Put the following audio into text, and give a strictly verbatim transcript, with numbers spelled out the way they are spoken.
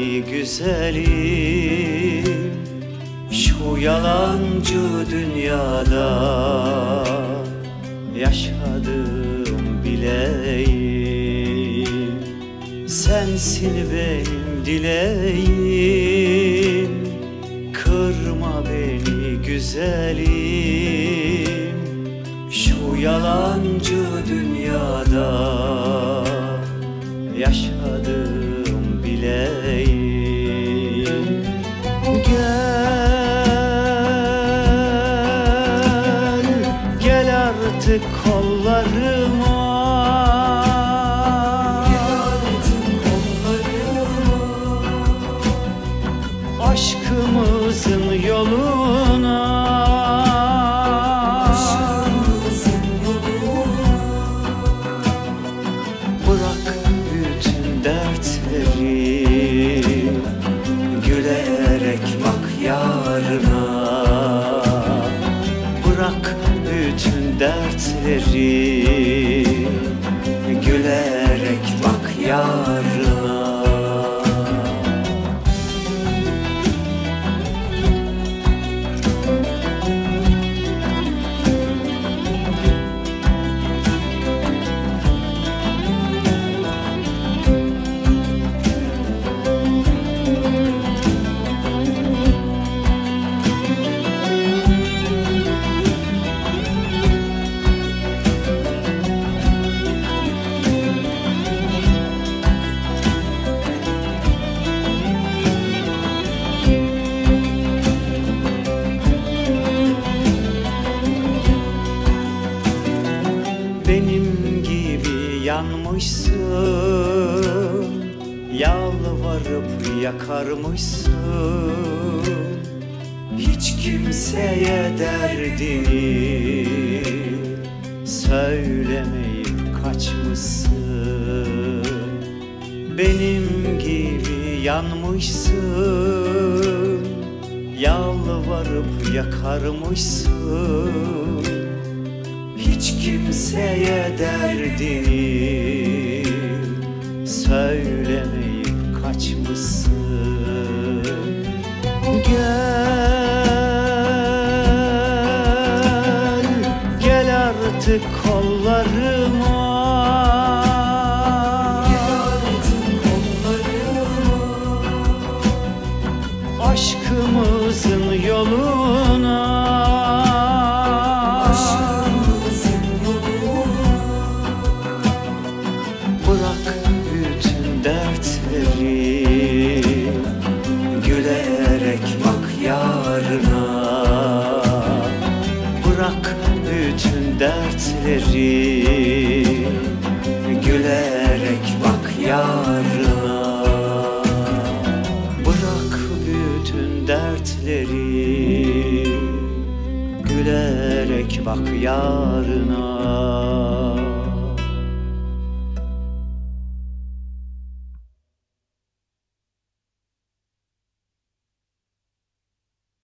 ey güzelim, şu yalancı dünyada yaşadım bileyim. Sensin benim dileğim, kırma beni güzelim, şu yalancı dünyada yaşadım bileyim. Gel, gel artık kollarıma, gel artık kollarıma, aşkımızın yoluna, aşkımızın yoluna. Bırak bütün dertleri, gülerek bak yarına. Bırak bütün dertleri, gülerek bak yarına. Benim gibi yanmışsın, yalvarıp yakarmışsın. Hiç kimseye derdini söylemeyip kaçmışsın. Benim gibi yanmışsın, yalvarıp yakarmışsın. Hiç kimseye derdini söylemeyip kaçmışsın. Gel, gel artık kollarıma, gel artık kollarıma, aşkımızın yoluna, gülerek bak yarına. Bırak bütün dertleri, gülerek bak yarına. Bırak bütün dertleri, gülerek bak yarına.